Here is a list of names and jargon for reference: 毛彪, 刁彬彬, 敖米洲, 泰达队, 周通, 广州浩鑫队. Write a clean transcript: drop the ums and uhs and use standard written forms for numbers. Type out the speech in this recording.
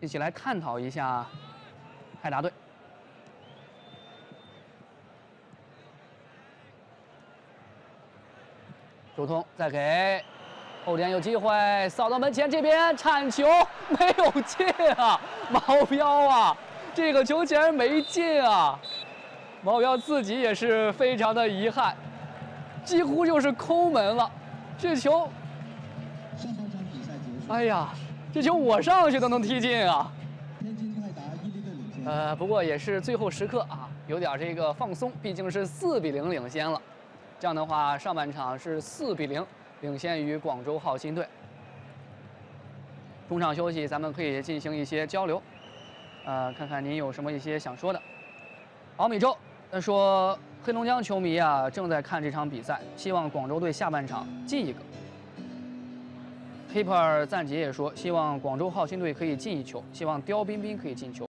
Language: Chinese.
一起来探讨一下泰达队。 周通再给后点有机会扫到门前，这边铲球没有进啊！毛彪啊，这个球竟然没进啊！毛彪自己也是非常的遗憾，几乎就是空门了。这球，哎呀，这球我上去都能踢进啊！不过也是最后时刻啊，有点这个放松，毕竟是4-0领先了。 这样的话，上半场是4-0领先于广州浩鑫队。中场休息，咱们可以进行一些交流，看看您有什么一些想说的。敖米洲说，黑龙江球迷啊正在看这场比赛，希望广州队下半场进一个。黑 a 赞杰也说，希望广州浩鑫队可以进一球，希望刁彬彬可以进球。